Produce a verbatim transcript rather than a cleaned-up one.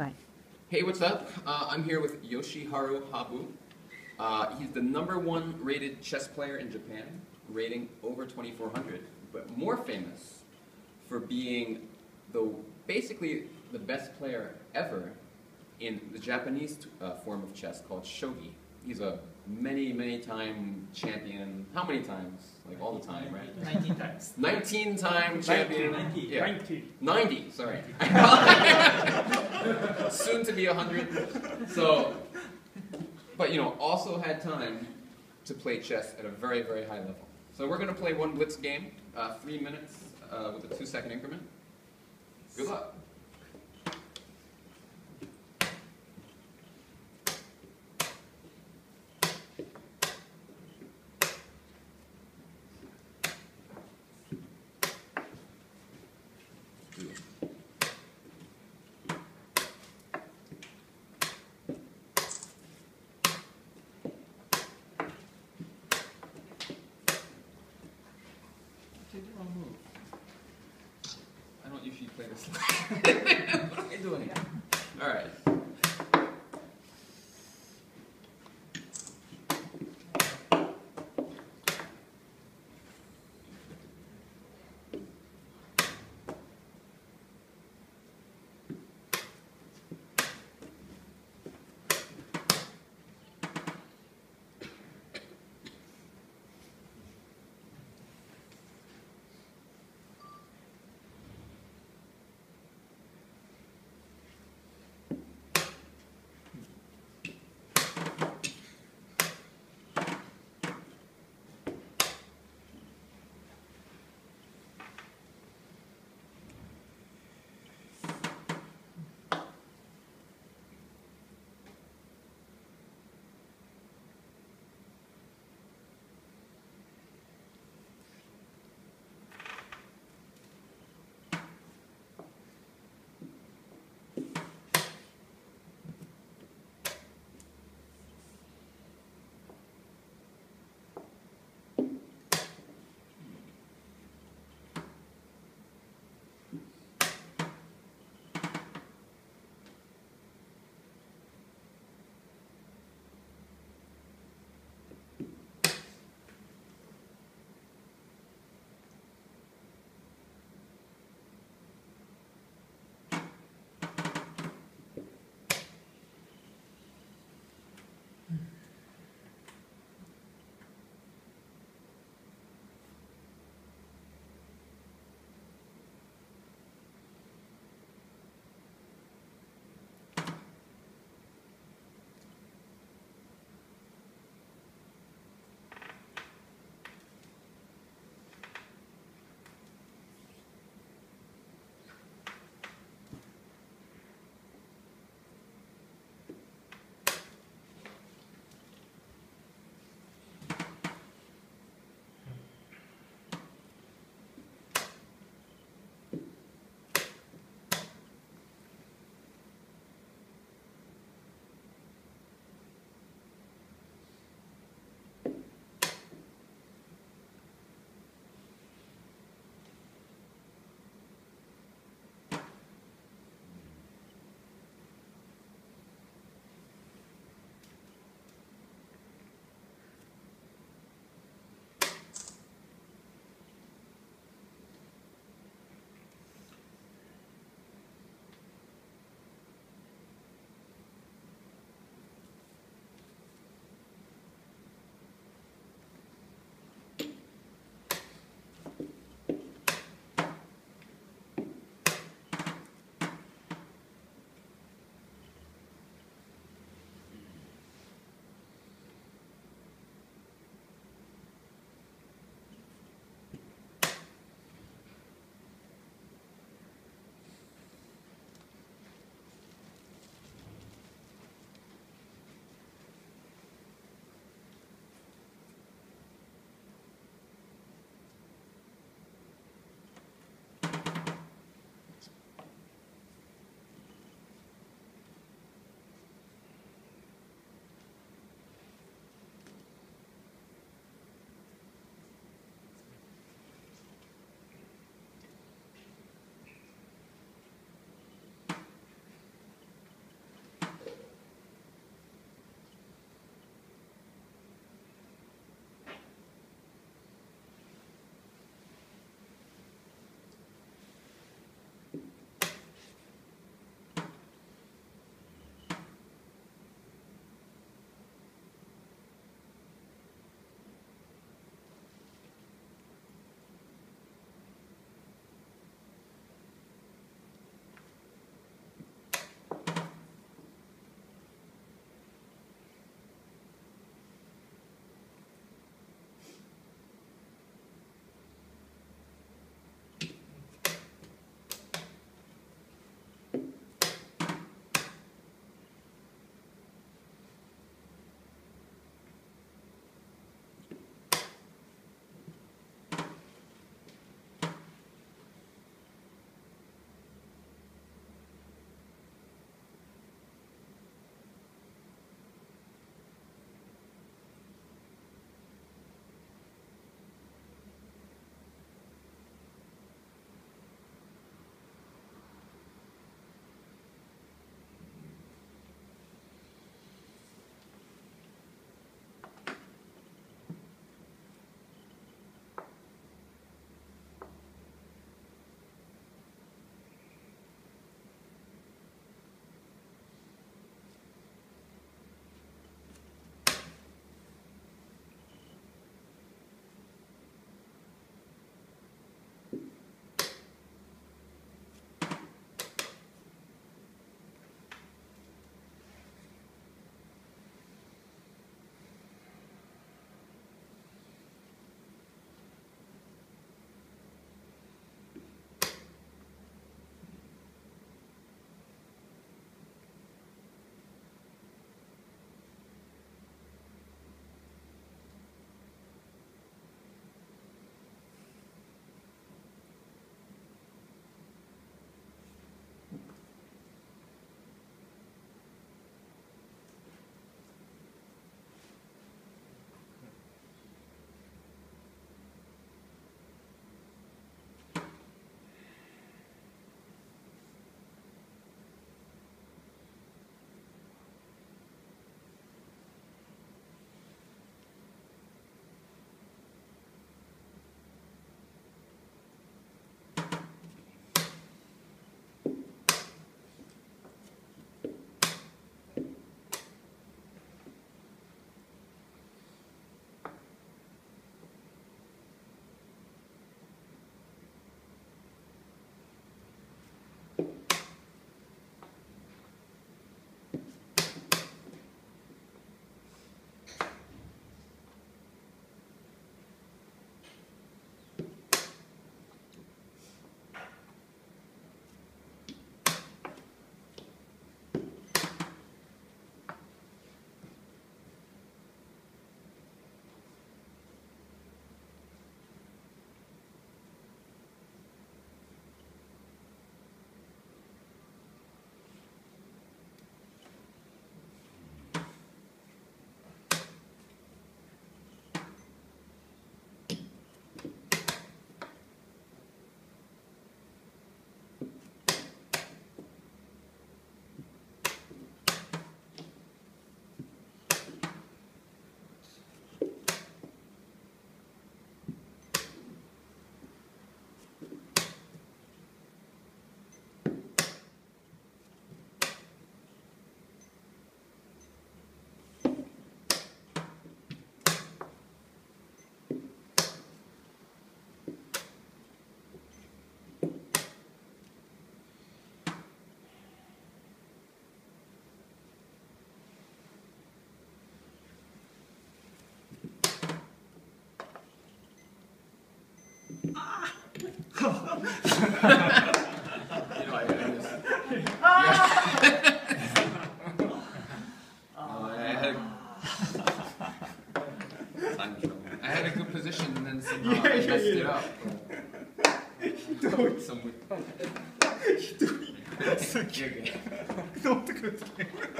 Go ahead. Hey, what's up? Uh, I'm here with Yoshiharu Habu. Uh, he's the number one rated chess player in Japan, rating over twenty-four hundred, but more famous for being the basically the best player ever in the Japanese uh, form of chess called Shogi. He's a many, many time champion. How many times? Like all the time, right? nineteen times. nineteen time champion. ninety. Yeah. ninety. ninety, sorry. ninety. Soon to be one hundred. So, but you know, also had time to play chess at a very, very high level. So we're going to play one blitz game, uh, three minutes uh, with a two second increment. Good luck. I don't usually play this. What am I doing? Yeah. All right. I had a good position and then somehow yeah, I messed yeah, yeah. it up. But... Someone...